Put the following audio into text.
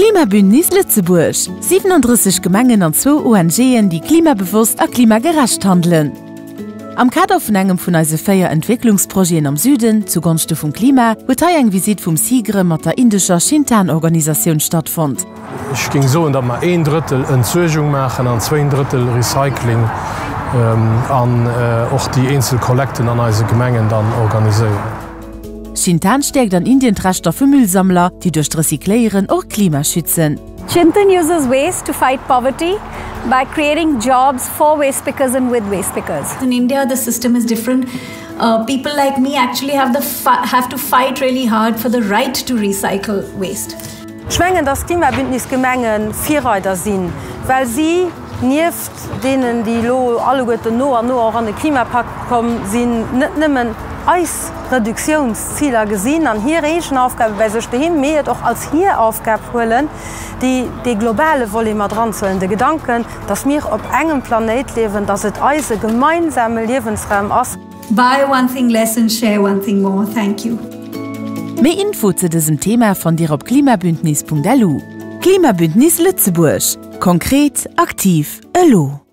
Klima-Bündnis Lëtzebuerg. 37 Gemengen an 2 ONGen, die klimabewusst und klimagerecht handeln. Am Kader von einem von unseren 4 Entwicklungsprojekten am Süden zugunsten vom Klima wird heute eine Visite vom SIGRE mit der indischen Shintan-Organisation stattfand. Ich ging so, dass wir 1/3 Entsorgung machen und 2/3 Recycling auch die Einzelkollekten an unseren Gemengen dann organisieren. Shintan stärkt an Indien Rechte für Müllsammler, die durch Recyclieren auch Klima schützen. Chintan uses waste to fight poverty by creating jobs for waste pickers and with waste pickers. In India, the system is different. People like me actually have to fight really hard for the right to recycle waste. Ich meine, dass Klimabündnis Gemengen Vierräder sind, weil sie nicht denen, die alle gute nur an den Klimapakt kommen, sind nicht nehmen. Als Reduktionsziele gesehen, an hier ist eine Aufgabe, weil sich dahin mehr auch als hier Aufgabe holen, die globale Wolle immer dran sollen. Der Gedanken, dass wir auf einem Planet leben, dass es unser gemeinsamer Lebensraum ist. Buy one thing less and share one thing more. Thank you. Mehr Info zu diesem Thema findet ihr auf klimabündnis.lu. Klima-Bündnis Lützeburg. Konkret, aktiv, elo.